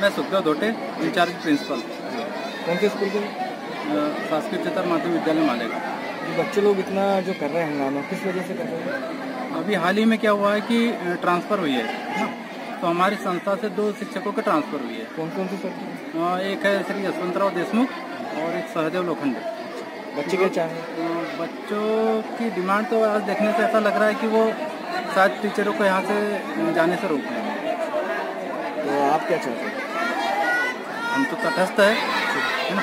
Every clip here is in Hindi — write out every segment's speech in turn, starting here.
मैं सुखदेव धोटे, इंचार्ज प्रिंसिपल। कौन से स्कूल के? शासकीय उच्चतर माध्यमिक विद्यालय मालेगढ़। बच्चे लोग इतना जो कर रहे हैं हंगामा, किस वजह से कर रहे हैं? अभी हाल ही में क्या हुआ है कि ट्रांसफ़र हुई है, तो हमारी संस्था से 2 शिक्षकों का ट्रांसफ़र हुई है। कौन से सर? एक है श्री यशवंतराव देशमुख और एक सहदेव लोखंडे। बच्चे क्या चाह रहे हैं? बच्चों की डिमांड तो आज देखने से ऐसा लग रहा है कि वो शायद टीचरों को यहाँ से जाने से रोक रहे हैं। तो आप क्या चाहते हैं? हम तो तटस्थ है ना,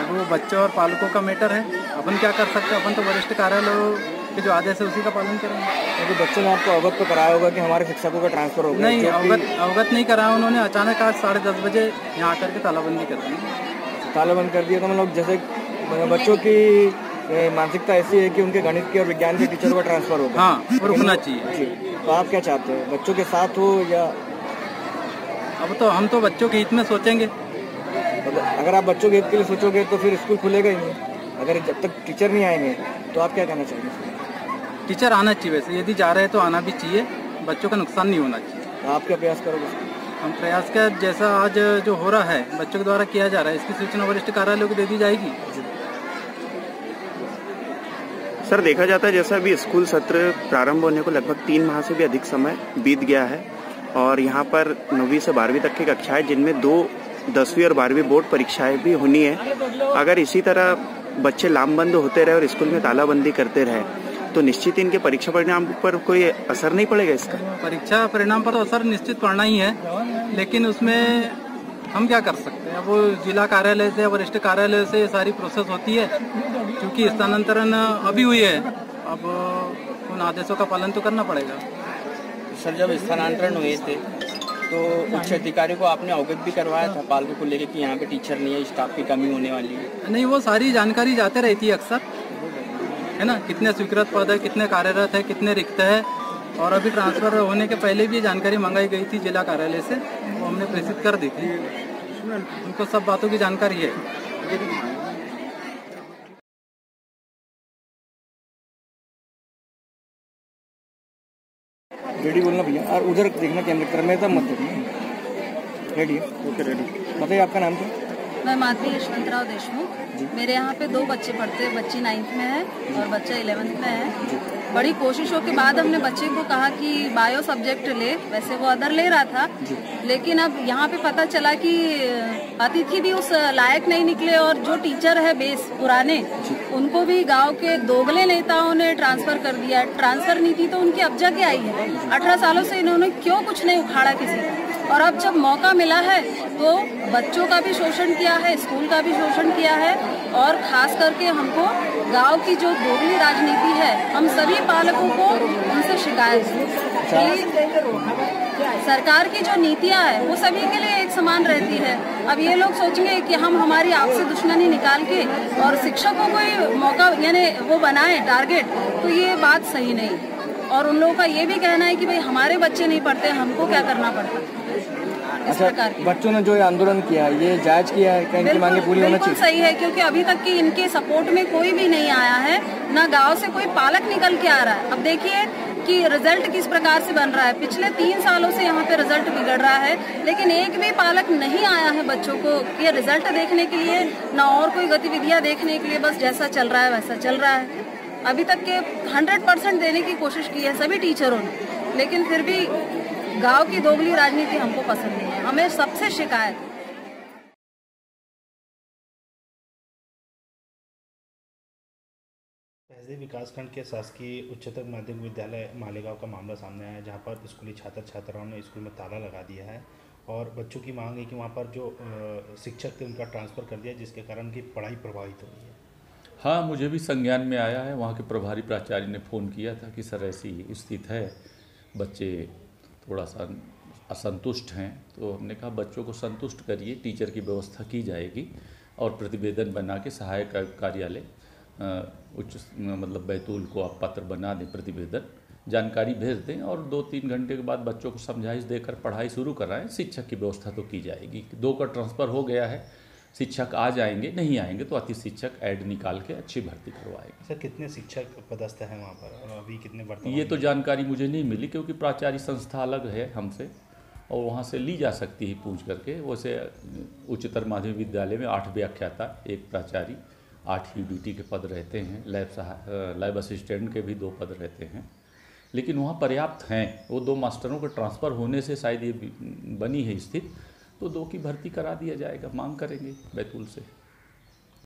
अब वो बच्चों और पालकों का मैटर है, अपन क्या कर सकते हैं। अपन तो वरिष्ठ कार्यालय के जो आदेश है उसी का पालन करेंगे। क्योंकि बच्चों ने आपको अवगत तो कराया होगा कि हमारे शिक्षकों का ट्रांसफर होगा? नहीं, अवगत नहीं कराया उन्होंने। अचानक आज 10:30 बजे यहाँ आकर के तालाबंदी कर दी। तालाबंद कर दिया तो मतलब जैसे बच्चों की मानसिकता ऐसी है कि उनके गणित के और विज्ञान के टीचर का ट्रांसफर होगा। हाँ, रुकना चाहिए। तो आप क्या चाहते हैं, बच्चों के साथ हो या? अब तो हम तो बच्चों के हित में सोचेंगे। अगर आप बच्चों के हित के लिए सोचोगे तो फिर स्कूल खुलेगा ही नहीं। अगर जब तक टीचर नहीं आएंगे तो आप क्या कहना चाहेंगे? टीचर आना चाहिए, वैसे यदि जा रहे हैं तो आना भी चाहिए, बच्चों का नुकसान नहीं होना चाहिए। तो आप क्या प्रयास करोगे? हम प्रयास क्या, जैसा आज जो हो रहा है बच्चों के द्वारा किया जा रहा है, इसकी सूचना वरिष्ठ कार्यालयों को दे दी जाएगी। सर, देखा जाता है जैसा भी स्कूल सत्र प्रारंभ होने को लगभग 3 माह से भी अधिक समय बीत गया है और यहाँ पर 9वीं से 12वीं तक की कक्षाएं, जिनमें 2 10वीं और 12वीं बोर्ड परीक्षाएं भी होनी है, अगर इसी तरह बच्चे लामबंद होते रहे और स्कूल में तालाबंदी करते रहे तो निश्चित इनके परीक्षा परिणाम पर कोई असर नहीं पड़ेगा इसका? परीक्षा परिणाम पर तो असर निश्चित पड़ना ही है, लेकिन उसमें हम क्या कर सकते हैं। वो जिला कार्यालय से, वरिष्ठ कार्यालय से सारी प्रोसेस होती है, क्योंकि स्थानांतरण अभी हुई है, अब उन आदेशों का पालन तो करना पड़ेगा। सर, जब स्थानांतरण हुए थे तो उच्च अधिकारी को आपने अवगत भी करवाया था पालकों को लेकर कि यहाँ पे टीचर नहीं है, स्टाफ की कमी होने वाली है? नहीं, वो सारी जानकारी जाते रहती है अक्सर, है ना, कितने स्वीकृत पद है, कितने कार्यरत है, कितने रिक्त है। और अभी ट्रांसफर होने के पहले भी जानकारी मंगाई गई थी जिला कार्यालय से, वो हमने प्रेषित कर दी थी, उनको सब बातों की जानकारी है। रेडी बोलना भैया, और उधर देखना कैमरे कर में, तब मत देखना। रेडी है? Okay, ready. बताइए, आपका नाम क्या? मैं माती हिशवंतराव देशमुख। मेरे यहाँ पे 2 बच्चे पढ़ते हैं, बच्ची 9th में है और बच्चा 11th में है। बड़ी कोशिशों के बाद हमने बच्चे को कहा कि बायो सब्जेक्ट ले, वैसे वो अदर ले रहा था, लेकिन अब यहाँ पे पता चला कि अतिथि भी उस लायक नहीं निकले और जो टीचर है बेस पुराने, उनको भी गाँव के दोगले नेताओं ने ट्रांसफर कर दिया। ट्रांसफर नीति तो उनकी अब जगह आई है, 18 सालों से इन्होंने क्यों कुछ नहीं उखाड़ा किसी का। और अब जब मौका मिला है तो बच्चों का भी शोषण किया है, स्कूल का भी शोषण किया है, और खास करके हमको गांव की जो दोगली राजनीति है, हम सभी पालकों को उनसे शिकायत कि सरकार की जो नीतियां है वो सभी के लिए एक समान रहती है। अब ये लोग सोचेंगे कि हम हमारी आपसी दुश्मनी निकाल के और शिक्षकों को ही मौका यानी वो बनाए टारगेट, तो ये बात सही नहीं। और उन लोगों का ये भी कहना है कि भाई हमारे बच्चे नहीं पढ़ते, हमको क्या करना पड़ता है। इस प्रकार के बच्चों ने जो ये आंदोलन किया, ये जांच किया है कि इनकी मांगे पूरी होना चाहिए, सही है, क्योंकि अभी तक की इनके सपोर्ट में कोई भी नहीं आया है, ना गांव से कोई पालक निकल के आ रहा है। अब देखिए कि रिजल्ट किस प्रकार से बन रहा है, पिछले 3 सालों से यहाँ पे रिजल्ट बिगड़ रहा है, लेकिन एक भी पालक नहीं आया है बच्चों को ये रिजल्ट देखने के लिए, ना और कोई गतिविधियाँ देखने के लिए, बस जैसा चल रहा है वैसा चल रहा है। अभी तक के 100% देने की कोशिश की है सभी टीचरों ने, लेकिन फिर भी गांव की दोगली राजनीति हमको पसंद नहीं है, हमें सबसे शिकायत। तहसील विकासखंड के शासकीय उच्चतर माध्यमिक विद्यालय मालेगांव का मामला सामने आया, जहां पर स्कूली छात्र छात्राओं ने स्कूल में ताला लगा दिया है और बच्चों की मांग है कि वहां पर जो शिक्षक थे उनका ट्रांसफ़र कर दिया, जिसके कारण की पढ़ाई प्रभावित हो रही है। हाँ, मुझे भी संज्ञान में आया है, वहाँ के प्रभारी प्राचार्य ने फ़ोन किया था कि सर ऐसी स्थिति है, बच्चे थोड़ा सा असंतुष्ट हैं। तो हमने कहा बच्चों को संतुष्ट करिए, टीचर की व्यवस्था की जाएगी और प्रतिवेदन बना के सहायक कार्यालय उच्च मतलब बैतूल को आप पत्र बना दें, प्रतिवेदन जानकारी भेज दें और 2-3 घंटे के बाद बच्चों को समझाइश देकर पढ़ाई शुरू कराएं। शिक्षक की व्यवस्था तो की जाएगी। 2 का ट्रांसफ़र हो गया है, शिक्षक आ जाएंगे, नहीं आएंगे तो अति शिक्षक ऐड निकाल के अच्छी भर्ती करवाएंगे। सर, कितने शिक्षक पदस्थ हैं वहाँ पर और अभी कितने? ये तो जानकारी मुझे नहीं मिली, क्योंकि प्राचार्य संस्था अलग है हमसे, और वहाँ से ली जा सकती है पूछ करके। वैसे उच्चतर माध्यमिक विद्यालय में 8 व्याख्याता, 1 प्राचार्य, 8 ही ड्यूटी के पद रहते हैं, लैब असिस्टेंट के भी 2 पद रहते हैं, लेकिन वहाँ पर्याप्त हैं। वो 2 मास्टरों के ट्रांसफ़र होने से शायद ये बनी है स्थिति, तो 2 की भर्ती करा दिया जाएगा, मांग करेंगे बैतूल से।